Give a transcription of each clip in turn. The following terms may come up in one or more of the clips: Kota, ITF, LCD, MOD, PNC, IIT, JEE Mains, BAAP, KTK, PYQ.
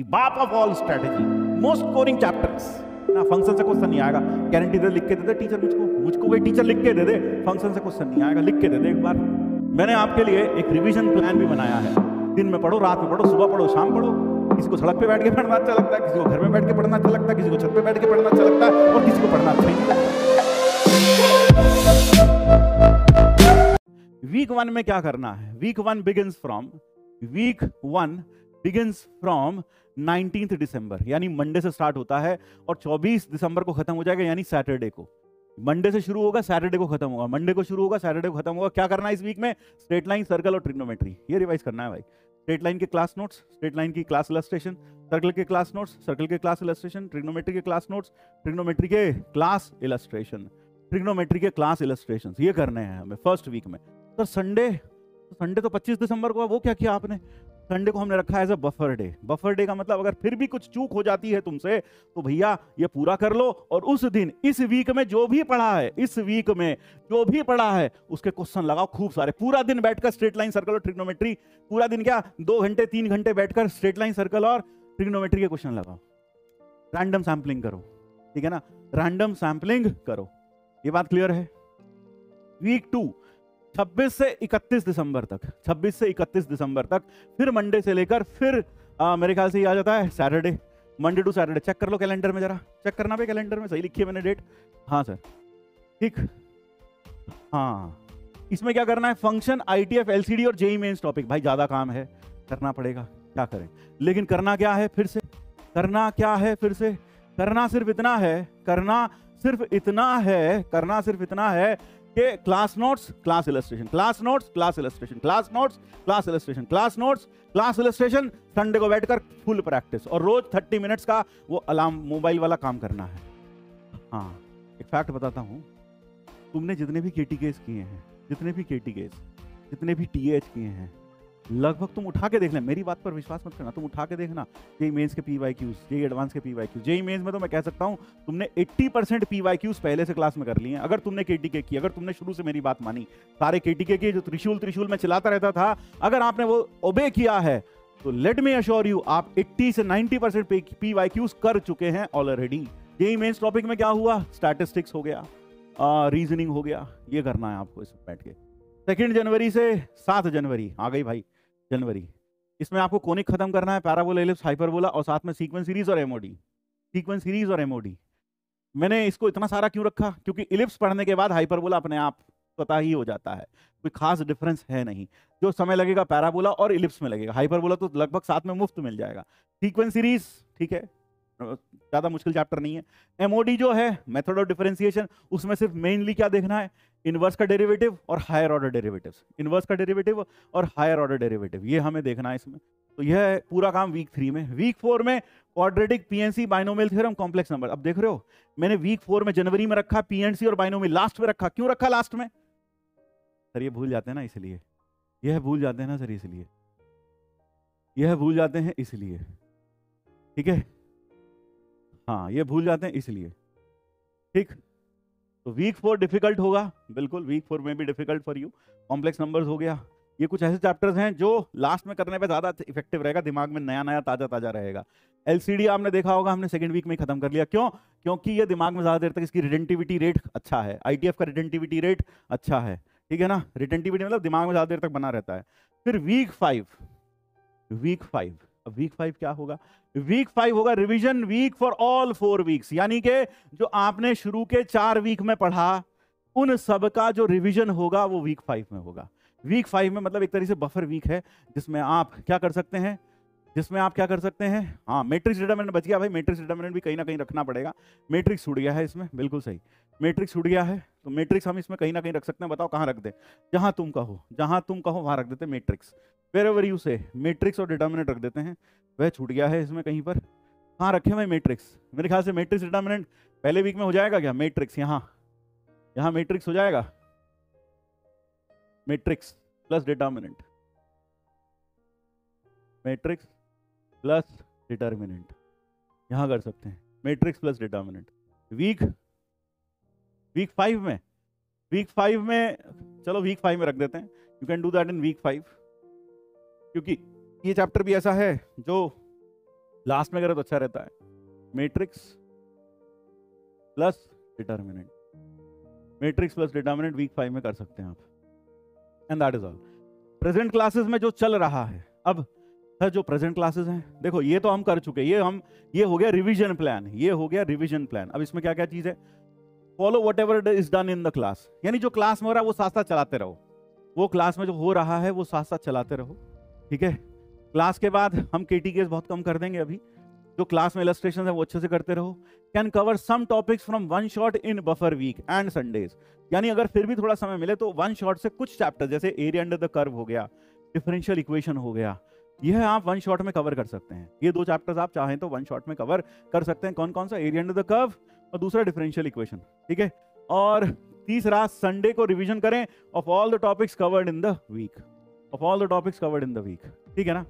The BAAP of all strategy, most scoring chapters. ना function से question नहीं आएगा, गारंटी दे लिख के दे दे टीचर मुझको कोई टीचर लिख के दे दे, फंक्शन से क्वेश्चन नहीं आएगा, लिख के दे दे एक बार। मैंने आपके लिए एक रिवीजन प्लान भी बनाया है, दिन में पढ़ो, रात में पढ़ो, सुबह पढ़ो, शाम पढ़ो। किसी को सड़क पे बैठ के पढ़ना अच्छा लगता है, किसी को घर में बैठ के पढ़ना अच्छा लगता है, किसी को छत पे बैठ के पढ़ना अच्छा लगता है और किसी को पढ़ना अच्छा नहीं लगता। वीक वन में क्या करना है? Week one begins from 19th December, यानी मंडे से स्टार्ट होता है और 24 दिसंबर को खत्म हो जाएगा, यानी सैटरडे को। मंडे से शुरू होगा, सैटरडे को खत्म होगा, मंडे को शुरू होगा, सैटरडे को खत्म होगा। क्या करना है इस वीक में? स्ट्रेट लाइन, सर्कल और ट्रिग्नोमेट्री, ये रिवाइज करना है भाई। स्ट्रेट लाइन के क्लास नोट्स, स्ट्रेट लाइन की क्लास इलस्ट्रेशन, सर्कल के क्लास नोट्स, सर्कल के क्लास इलस्ट्रेशन, ट्रिग्नोमेट्री के क्लास नोट्स, ट्रिग्नोमेट्री के क्लास इलस्ट्रेशन, ये करने हैं हमें फर्स्ट वीक में। सर संडे तो 25 दिसंबर को है, वो क्या किया आपने? संडे को हमने रखा है as a buffer day. Buffer day का मतलब अगर फिर भी कुछ चूक हो जाती है तुमसे तो भैया ये पूरा कर लो, और उस दिन इस वीक में जो भी पढ़ा है उसके क्वेश्चन लगाओ खूब सारे। पूरा दिन बैठकर स्ट्रेट लाइन, सर्कल और ट्रिग्नोमेट्री, पूरा दिन क्या 2 घंटे 3 घंटे बैठकर स्ट्रेट लाइन, सर्कल और ट्रिग्नोमेट्री के क्वेश्चन लगाओ। रैंडम सैम्पलिंग करो, ठीक है ना? ये बात क्लियर है? वीक टू 26 से 31 दिसंबर तक, फिर मंडे से लेकर फिर मेरे ख्याल से ये आ जाता है Saturday, Monday to Saturday. Check कर लो कैलेंडर में, जरा चेक करना भाई कैलेंडर में, सही लिखी है मैंने डेट? हाँ सर, ठीक। हाँ, इसमें क्या करना है? फंक्शन, ITF, LCD और JEE मेंस टॉपिक। भाई ज़्यादा काम है, करना पड़ेगा, क्या करें। लेकिन करना क्या है फिर से? करना सिर्फ इतना है के class notes class illustration Sunday को बैठकर फुल प्रैक्टिस, और रोज 30 मिनट्स का वो अलार्म मोबाइल वाला काम करना है। हाँ, एक फैक्ट बताता हूँ, तुमने जितने भी KTKs किए हैं, जितने भी TH किए हैं, लगभग तुम उठा के देख लें, मेरी बात पर विश्वास मत करना, तुम उठा के देखना JEE मेंस के PYQs, JEE एडवांस के PYQs। JEE मेंस में तो मैं कह सकता हूं तुमने 80% PYQs पहले से क्लास में कर लिए हैं, अगर तुमने KTK की, अगर तुमने शुरू से मेरी बात मानी, सारे KTK के जो त्रिशूल में चलाता रहता था, अगर आपने वो ओबे किया है तो लेट मी अश्योर यू आप 80 से 90% PYQs कर चुके हैं ऑलरेडी। JEE मेंस टॉपिक में क्या हुआ? स्टैटिस्टिक्स हो गया, रीजनिंग हो गया, ये करना है आपको इसमें बैठ के। 2 जनवरी से 7 जनवरी आ गई भाई, इसमें आपको कोनिक खत्म करना है, पैराबोला, एलिप्स, हाइपरबोला, और साथ में सीक्वेंस सीरीज और MOD। मैंने इसको इतना सारा क्यों रखा? क्योंकि एलिप्स पढ़ने के बाद हाइपरबोला अपने आप पता ही हो जाता है, कोई खास डिफरेंस है नहीं। जो समय लगेगा पैराबोला और एलिप्स में लगेगा, हाइपरबोला तो लगभग साथ में मुफ्त मिल जाएगा। सीक्वेंस सीरीज ठीक है, ज़्यादा मुश्किल चैप्टर नहीं है। MOD जो है, मेथड ऑफ डिफरेंशिएशन, उसमें सिर्फ मेनली क्या देखना है? इनवर्स का डेरिवेटिव और हायर ऑर्डर डेरिवेटिव्स, ये हमें देखना है इसमें। तो यह है पूरा काम वीक 3 में। वीक 4 में quadratic, PNC, binomial theorem, complex number. अब देख रहे हो, मैंने वीक 4 में जनवरी में रखा PNC और बाइनोमियल, लास्ट में रखा। क्यों रखा लास्ट में? सर ये भूल जाते हैं ना, इसलिए। ठीक है, हाँ ये भूल जाते हैं इसलिए, ठीक। तो वीक 4 डिफिकल्ट होगा, बिल्कुल। वीक 4 में भी difficult for you, complex numbers हो गया। ये कुछ ऐसे चैप्टर्स हैं जो लास्ट में करने पे ज़्यादा इफेक्टिव रहेगा, दिमाग में नया ताज़ा रहेगा। LCD आपने देखा होगा, हमने सेकंड वीक में ही खत्म कर लिया। क्यों? क्योंकि ये दिमाग में ज़्यादा देर तक, इसकी रिटेंटिविटी रेट अच्छा है, ITF का रिटेंटिविटी रेट अच्छा है, ठीक है ना? रिटेंटिविटी मतलब दिमाग में ज़्यादा देर तक बना रहता है। फिर वीक 5, अब वीक 5 क्या होगा? वीक 5 होगा revision week for all 4 weeks, यानी कि जो आपने शुरू के 4 वीक में पढ़ा उन सब का जो रिवीजन होगा वो वीक 5 में होगा। वीक 5 में मतलब एक तरह से बफर वीक है, जिसमें आप क्या कर सकते हैं, हाँ, मैट्रिक्स डिटरमिनेंट बच गया भाई, मैट्रिक्स डिटरमिनेंट भी कहीं ना कहीं रखना पड़ेगा। मैट्रिक्स छूट गया है इसमें, बिल्कुल सही, मैट्रिक्स छूट गया है, तो मैट्रिक्स हम इसमें कहीं ना कहीं रख सकते हैं। बताओ कहाँ रख दे? जहाँ तुम कहो वहाँ रख देते matrix, wherever you say, matrix और डिटरमिनेंट रख देते हैं। वह छूट गया है इसमें कहीं पर, कहाँ रखे भाई मैट्रिक्स? मेरे ख्याल से मैट्रिक्स डिटरमिनेंट पहले वीक में हो जाएगा क्या? मैट्रिक्स यहाँ मैट्रिक्स हो जाएगा, मैट्रिक्स प्लस डिटरमिनेंट, यहाँ कर सकते हैं मैट्रिक्स प्लस डिटरमिनेंट। वीक 5 में, चलो वीक 5 में रख देते हैं, you can do that in week 5, क्योंकि ये चैप्टर भी ऐसा है जो लास्ट में करें तो अच्छा रहता है। Matrix plus determinant, matrix plus determinant week 5 में कर सकते हैं आप। And that is all present classes में जो चल रहा है। अब सर जो प्रेजेंट क्लासेस हैं, देखो ये तो हम कर चुके, ये हो गया रिवीजन प्लान, ये हो गया रिवीजन प्लान। अब इसमें क्या क्या चीज है, follow whatever is done in the class, यानी जो क्लास में हो रहा है वो साथ साथ चलाते रहो, वो क्लास में जो हो रहा है वो साथ साथ चलाते रहो, ठीक है। क्लास के बाद हम KTKs बहुत कम कर देंगे, अभी जो क्लास में इलस्ट्रेशन है वो अच्छे से करते रहो। Can cover some topics from one shot in buffer week and Sundays, यानी अगर फिर भी थोड़ा समय मिले तो वन शॉट से कुछ चैप्टर, जैसे एरिया अंडर द कर्व हो गया, डिफरेंशियल इक्वेशन हो गया, यह आप वन शॉट में कवर कर सकते हैं। ये दो चैप्टर्स आप चाहें तो वन शॉट में कवर कर सकते हैं। कौन कौन सा, एरिया अंडर द कर्व और दूसरा डिफरेंशियल इक्वेशन, ठीक है। और तीसरा संडे को रिवीजन करें of all the topics covered in the week, of all the topics covered in the week, ठीक है ना।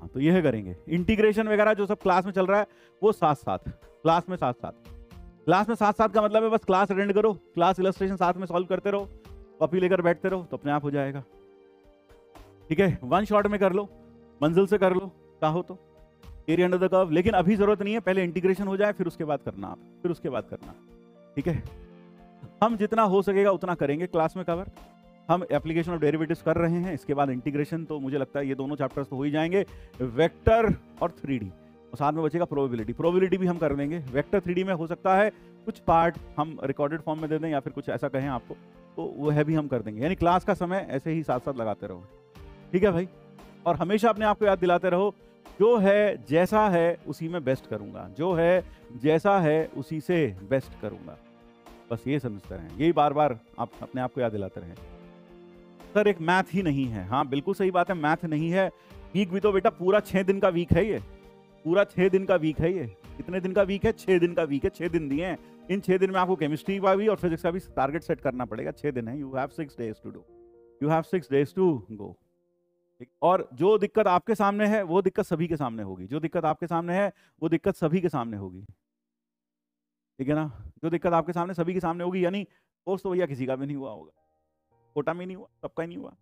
हाँ, तो यह करेंगे। इंटीग्रेशन वगैरह जो सब क्लास में चल रहा है वो साथ साथ, क्लास में साथ साथ, क्लास में साथ साथ का मतलब है बस क्लास अटेंड करो, क्लास इलस्ट्रेशन साथ में सॉल्व करते रहो, कॉपी लेकर बैठते रहो तो अपने आप हो जाएगा, ठीक है। वन शॉट में कर लो, मंजिल से कर लो, चाहो तो एरिया अंडर द कर्व, लेकिन अभी जरूरत नहीं है, पहले इंटीग्रेशन हो जाए फिर उसके बाद करना आप, फिर उसके बाद करना, ठीक है। हम जितना हो सकेगा उतना करेंगे क्लास में कवर। हम एप्लीकेशन ऑफ डेरिवेटिव्स कर रहे हैं, इसके बाद इंटीग्रेशन, तो मुझे लगता है ये दोनों चैप्टर्स तो हो ही जाएंगे, वेक्टर और 3D, और साथ में बचेगा प्रोबेबिलिटी, प्रोबेबिलिटी भी हम कर लेंगे। वेक्टर 3D में हो सकता है कुछ पार्ट हम रिकॉर्डेड फॉर्म में दे दें या फिर कुछ ऐसा कहें आपको, तो वह भी हम कर देंगे। यानी क्लास का समय ऐसे ही साथ साथ लगाते रहो, ठीक है भाई। और हमेशा अपने आप को याद दिलाते रहो, जो है जैसा है उसी में बेस्ट करूंगा, जो है जैसा है उसी से बेस्ट करूंगा, बस ये समझते रहें, यही बार बार आप अपने आप को याद दिलाते रहें। सर एक मैथ ही नहीं है, हाँ बिल्कुल सही बात है, मैथ नहीं है। वीक भी तो बेटा पूरा 6 दिन का वीक है, ये पूरा 6 दिन का वीक है, ये कितने दिन का वीक है, 6 दिन का वीक है, 6 दिन दिए हैं। इन 6 दिन में आपको केमिस्ट्री का भी और फिजिक्स का भी टारगेट सेट करना पड़ेगा, 6 दिन है, you have 6 days to do, you have 6 days to go. और जो दिक्कत आपके सामने है वो दिक्कत सभी के सामने होगी, जो दिक्कत आपके सामने है वो दिक्कत सभी के सामने होगी, ठीक है ना। जो दिक्कत आपके सामने सभी के सामने होगी, यानी कोर्स तो भैया किसी का भी नहीं हुआ होगा, कोटा में नहीं हुआ, सबका ही नहीं हुआ,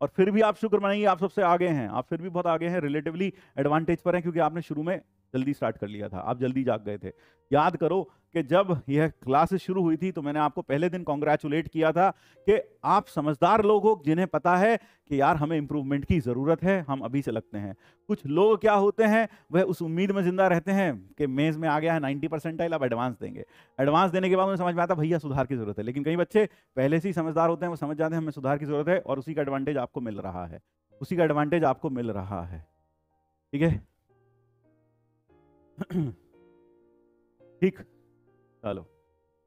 और फिर भी आप शुक्र मनाइए आप सबसे आगे हैं, आप फिर भी बहुत आगे हैं, रिलेटिवली एडवांटेज पर हैं, क्योंकि आपने शुरू में जल्दी स्टार्ट कर लिया था, आप जल्दी जाग गए थे। याद करो कि जब यह क्लासेस शुरू हुई थी तो मैंने आपको पहले दिन कॉन्ग्रेचुलेट किया था कि आप समझदार लोग हो जिन्हें पता है कि यार हमें इम्प्रूवमेंट की ज़रूरत है, हम अभी से लगते हैं। कुछ लोग क्या होते हैं, वह उस उम्मीद में ज़िंदा रहते हैं कि मेंस में आ गया है 90 परसेंटाइल, अब एडवांस देंगे, एडवांस देने के बाद उन्हें समझ में आता भैया सुधार की ज़रूरत है। लेकिन कई बच्चे पहले से ही समझदार होते हैं, वो समझ जाते हैं हमें सुधार की ज़रूरत है, और उसी का एडवांटेज आपको मिल रहा है, उसी का एडवांटेज आपको मिल रहा है, ठीक है। ठीक, चलो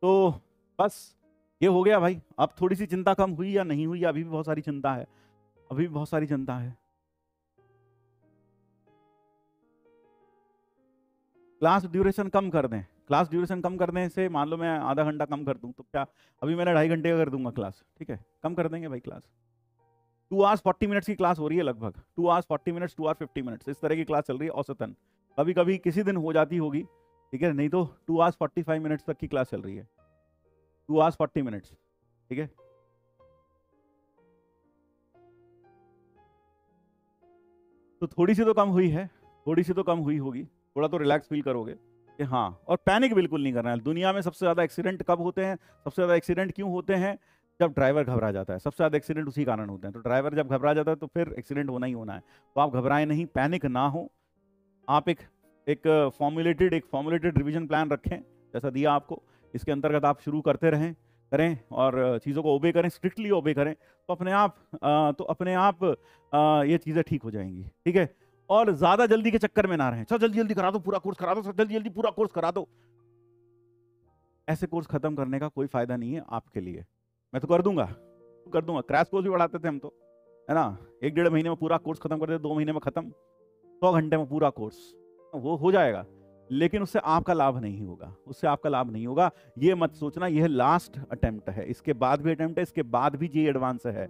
तो बस ये हो गया भाई। अब थोड़ी सी चिंता कम हुई या नहीं हुई, अभी भी बहुत सारी चिंता है, अभी भी बहुत सारी चिंता है। क्लास ड्यूरेशन कम कर दें, क्लास ड्यूरेशन कम करने से मान लो मैं आधा घंटा कम कर दूं तो क्या, अभी मैंने 2.5 घंटे का कर दूंगा क्लास, ठीक है, कम कर देंगे भाई क्लास। 2 hours 40 minutes की क्लास हो रही है लगभग, 2 hours 40 minutes, 2 hours 50 minutes, इस तरह की क्लास चल रही है औसतन, कभी कभी किसी दिन हो जाती होगी, ठीक है, नहीं तो 2 hours 45 minutes तक की क्लास चल रही है, 2 hours 40 minutes, ठीक है। तो थोड़ी सी तो कम हुई है, थोड़ी सी तो कम हुई होगी, थोड़ा तो रिलैक्स फील करोगे कि हाँ। और पैनिक बिल्कुल नहीं करना है। दुनिया में सबसे ज़्यादा एक्सीडेंट कब होते हैं, सबसे ज़्यादा एक्सीडेंट क्यों होते हैं, जब ड्राइवर घबरा जाता है, सबसे ज़्यादा एक्सीडेंट उसी कारण होते हैं। तो ड्राइवर जब घबरा जाता है तो फिर एक्सीडेंट होना ही होना है, तो आप घबराएं नहीं, पैनिक ना हो, आप एक फॉर्मुलेटेड रिवीजन प्लान रखें जैसा दिया आपको, इसके अंतर्गत आप शुरू करते रहें करें और चीज़ों को ओबे करें, स्ट्रिक्टली ओबे करें, तो अपने आप ये चीज़ें ठीक हो जाएंगी, ठीक है। और ज़्यादा जल्दी के चक्कर में ना रहें, सर जल्दी जल्दी करा दो पूरा कोर्स करा दो, सर जल्दी जल्दी पूरा कोर्स करा दो, ऐसे कोर्स ख़त्म करने का कोई फ़ायदा नहीं है आपके लिए। मैं तो कर दूंगा, क्रैश कोर्स भी बढ़ाते थे हम तो, है ना, 1-1.5 महीने में पूरा कोर्स ख़त्म करते थे, 2 महीने में ख़त्म, 100 घंटे में पूरा कोर्स, वो हो जाएगा, लेकिन उससे आपका लाभ नहीं होगा, उससे आपका लाभ नहीं होगा। ये मत सोचना यह लास्ट अटेम्प्ट है, इसके बाद भी अटेम्प्ट है, इसके बाद भी जी एडवांस है,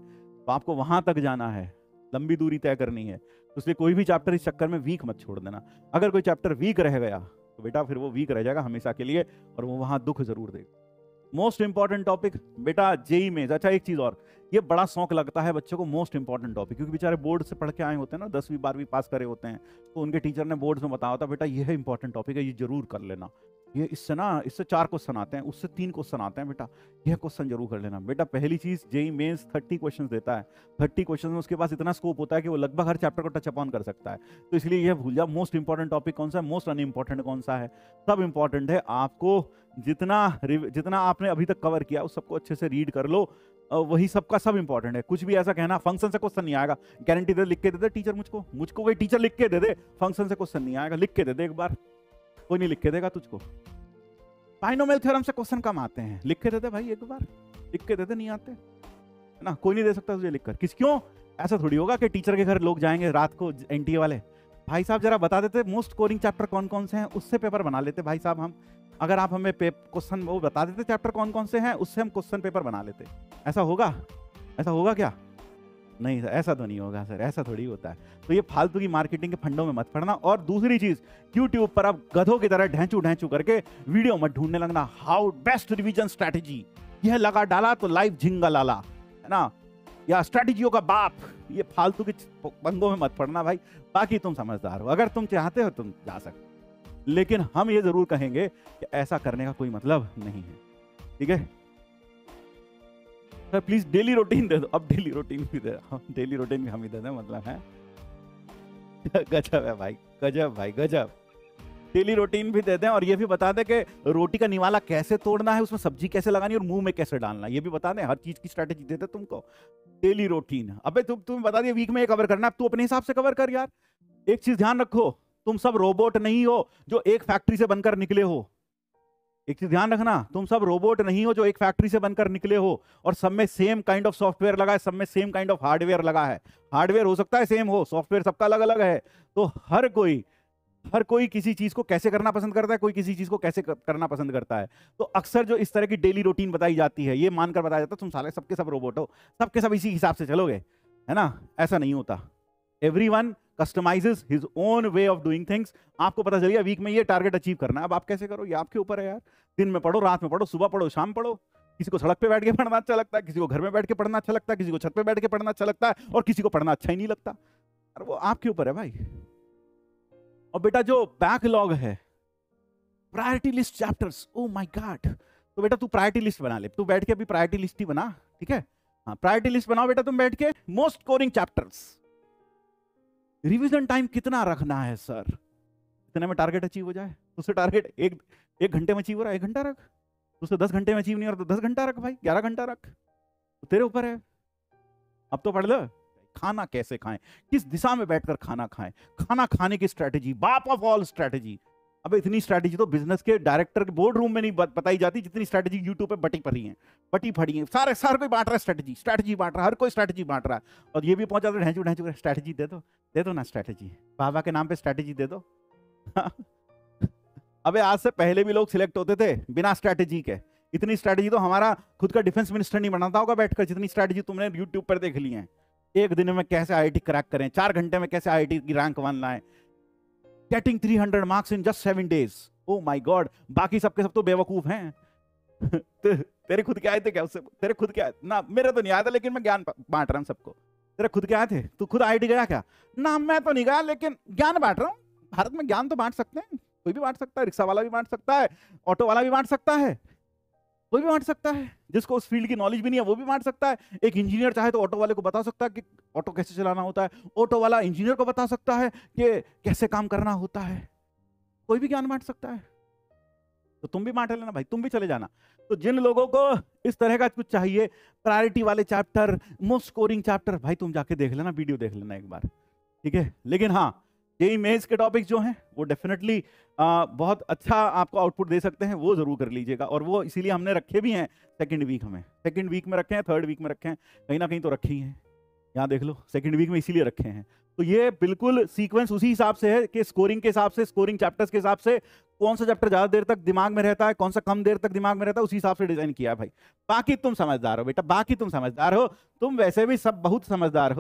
तो आपको वहां तक जाना है, लंबी दूरी तय करनी है, इसलिए कोई भी चैप्टर इस चक्कर में वीक मत छोड़ देना। अगर कोई चैप्टर वीक रह गया तो बेटा फिर वो वीक रह जाएगा हमेशा के लिए, और वो वहां दुख जरूर देगा। मोस्ट इंपॉर्टेंट टॉपिक बेटा JEE मेंस। अच्छा एक चीज और, ये बड़ा शौक लगता है बच्चों को, मोस्ट इंपॉर्टेंट टॉपिक, क्योंकि बेचारे बोर्ड से पढ़ के आए होते हैं ना, 10वीं 12वीं पास करे होते हैं, तो उनके टीचर ने बोर्ड में बताया था बेटा यह इंपॉर्टेंट टॉपिक है, ये जरूर कर लेना, ये इससे ना, इससे 4 क्वेश्चन आते हैं, उससे 3 क्वेश्चन आते हैं, बेटा यह क्वेश्चन जरूर कर लेना। बेटा पहली चीज़, जेईई मेंस 30 क्वेश्चन देता है, 30 क्वेश्चन में उसके पास इतना स्कोप होता है कि वो लगभग हर चैप्टर को टच अपॉन कर सकता है, तो इसलिए यह भूल जाओ मोस्ट इंपॉर्टेंट टॉपिक कौन सा है, मोस्ट अन इम्पॉर्टेंट कौन सा है। सब इंपॉर्टेंट है, आपको जितना आपने अभी तक कवर किया उस सबको अच्छे से रीड कर लो, वही सबका सब इंपॉर्टेंट है। कुछ भी ऐसा कहना फंक्शन से क्वेश्चन नहीं आएगा, गारंटी दे, लिख के दे दे टीचर मुझको कोई टीचर लिख के दे दे फंक्शन से क्वेश्चन नहीं आएगा, लिख के दे दे एक बार, कोई नहीं लिख के देगा तुझको। बाइनोमियल थ्योरम से क्वेश्चन कम आते हैं, लिख के दे दे भाई एक बार, लिख के दे दे, नहीं आते है ना, कोई नहीं दे सकता तुझे लिख कर। किस क्यों ऐसा थोड़ी होगा कि टीचर के घर लोग जाएंगे रात को, एनटीए वाले भाई साहब जरा बता देते मोस्ट स्कोरिंग चैप्टर कौन कौन से हैं, उससे पेपर बना लेते भाई साहब हम, अगर आप हमें क्वेश्चन वो बता देते चैप्टर कौन कौन से हैं, उससे हम क्वेश्चन पेपर बना लेते। ऐसा होगा? ऐसा होगा क्या? नहीं सर, ऐसा तो नहीं होगा सर, ऐसा थोड़ी होता है। तो ये फालतू की मार्केटिंग के फंडों में मत पड़ना। और दूसरी चीज, यूट्यूब पर आप गधों की तरह ढैंचू करके वीडियो मत ढूंढने लगना, हाउ बेस्ट रिविजन स्ट्रैटेजी, यह लगा डाला तो लाइव झिंगा लाला, है ना, या स्ट्रैटेजियों का बाप, ये फालतू के पंगों में मत पड़ना भाई। बाकी तुम समझदार हो, अगर तुम चाहते हो तुम जा सकते, लेकिन हम ये जरूर कहेंगे कि ऐसा करने का कोई मतलब नहीं है, ठीक है सर। प्लीज डेली रूटीन दे दो, अब डेली रूटीन भी दे, डेली रूटीन भी हम ही दे दें, मतलब है गजब है भाई, गजब भाई गजब, डेली रूटीन भी दे दें और ये भी बता दें कि रोटी का निवाला कैसे तोड़ना है, उसमें सब्जी कैसे लगानी और मुंह में कैसे डालना, ये भी बता दें, हर चीज की स्ट्रैटेजी देते तुमको, डेली रूटीन। अबे तुम बता दिया वीक में ये कवर करना, अब तू अपने हिसाब से कवर कर यार। एक चीज ध्यान रखो, तुम सब रोबोट नहीं हो जो एक फैक्ट्री से बनकर निकले हो, एक चीज ध्यान रखना, तुम सब रोबोट नहीं हो जो एक फैक्ट्री से बनकर निकले हो, और सब में सेम काइंड ऑफ सॉफ्टवेयर लगा है, सब में सेम काइंड ऑफ हार्डवेयर लगा है, हार्डवेयर हो सकता है सेम हो, सॉफ्टवेयर सबका अलग अलग है। तो हर कोई किसी चीज को कैसे करना पसंद करता है, कोई किसी चीज को कैसे करना पसंद करता है। तो अक्सर जो इस तरह की डेली रूटीन बताई जाती है, ये मानकर बताया जाता है तुम साले सबके सब रोबोट हो, सबके सब इसी हिसाब से चलोगे, है ना, ऐसा नहीं होता। Everyone customises his own way of doing things. आपको पता चलिए वीक में ये टारगेट अचीव करना है, अब आप कैसे करो ये आपके ऊपर है यार। दिन में पढ़ो, रात में पढ़ो, सुबह पढ़ो, शाम पढ़ो। किसी को सड़क पे बैठ के पढ़ना अच्छा लगता है, किसी को घर में बैठ के पढ़ना अच्छा लगता है, किसी को छत पे बैठ के पढ़ना अच्छा लगता है, और किसी को पढ़ना अच्छा ही नहीं लगता, और वो आपके ऊपर है भाई। और बेटा जो बैकलॉग है, priority list chapters, oh my God, तो बेटा तू प्रायोरिटी लिस्ट बना ले, तू बैठ के अभी प्रायोरिटी लिस्ट ही बना, ठीक है, हाँ प्रायोरिटी लिस्ट बनाओ बेटा तुम बैठ के, most scoring chapters. Revision time कितना रखना है सर, इतने में टारगेट अचीव हो जाए, उससे टारगेट एक घंटे में अचीव हो रहा है 1 घंटा रख, उससे 10 घंटे में अचीव नहीं हो रहा तो 10 घंटा रख भाई, 11 घंटा रख, तो तेरे ऊपर है। अब तो पढ़ लो, खाना कैसे खाएं, किस दिशा में बैठकर खाना खाएं, खाना खाने की स्ट्रैटेजी, बाप ऑफ ऑल स्ट्रैटेजी। अब इतनी स्ट्रैटेजी तो बिजनेस के डायरेक्टर के बोर्ड रूम में नहीं बताई जाती, जितनी स्ट्रैटेजी यूट्यूब पे बटी पड़ी है, सारे कोई बांट रहा है, स्ट्रैटेजी बांट रहा है, हर कोई स्ट्रैटेजी बांट रहा है। और ये भी पहुंचा तो ढैंचू स्ट्रैटेजी दे दो ना, स्ट्रैटेजी बाबा के नाम पे स्ट्रैटेजी दे दो अबे आज से पहले भी लोग सिलेक्ट होते थे बिना स्ट्रैटेजी के, इतनी स्ट्रैटेजी तो हमारा खुद का डिफेंस मिनिस्टर नहीं बनाता होगा बैठकर, जितनी स्ट्रैटेजी तुमने यूट्यूब पर देख ली है। एक दिन में कैसे IIT क्रैक करें, 4 घंटे में कैसे IIT की रैंक 1 लाएं, getting 300 marks in just 7 days, oh my God. बाकी सबके सब तो बेवकूफ हैं तेरे खुद के आए थे क्या उससे, तेरे खुद के आए ना, मेरे तो नहीं आया था लेकिन मैं ज्ञान बांट रहा हूँ सबको। तेरे खुद के आए थे, तू खुद IIT गया क्या? ना मैं तो नहीं गया, लेकिन ज्ञान बांट रहा हूँ। भारत में ज्ञान तो बांट सकते हैं, कोई भी बांट सकता है, रिक्शा वाला भी बांट सकता है, ऑटो वाला भी बांट सकता है, कोई भी बांट सकता है, जिसको उस फील्ड की नॉलेज भी नहीं है वो भी बांट सकता है। एक इंजीनियर चाहे तो ऑटो वाले को बता सकता है कि ऑटो कैसे चलाना होता है, ऑटो वाला इंजीनियर को बता सकता है कि कैसे काम करना होता है, कोई भी ज्ञान बांट सकता है। तो तुम भी बांट लेना भाई, तुम भी चले जाना। तो जिन लोगों को इस तरह का कुछ चाहिए, प्रायोरिटी वाले चैप्टर, मोस्ट स्कोरिंग चैप्टर, भाई तुम जाके देख लेना, वीडियो देख लेना एक बार, ठीक है। लेकिन हाँ, जेईई मेंस के टॉपिक जो हैं वो डेफिनेटली बहुत अच्छा आपको आउटपुट दे सकते हैं, वो जरूर कर लीजिएगा। और वो इसीलिए हमने रखे भी हैं सेकंड वीक में रखे हैं, थर्ड वीक में रखे हैं, कहीं ना कहीं तो रखे ही हैं, यहाँ देख लो सेकंड वीक में इसीलिए रखे हैं। तो ये बिल्कुल सीक्वेंस उसी हिसाब से है कि स्कोरिंग के हिसाब से, स्कोरिंग चैप्टर्स के हिसाब से कौन सा चैप्टर ज़्यादा देर तक दिमाग में रहता है, कौन सा कम देर तक दिमाग में रहता है, उसी हिसाब से डिजाइन किया है भाई। बाकी तुम समझदार हो बेटा, बाकी तुम समझदार हो, तुम वैसे भी सब बहुत समझदार हो।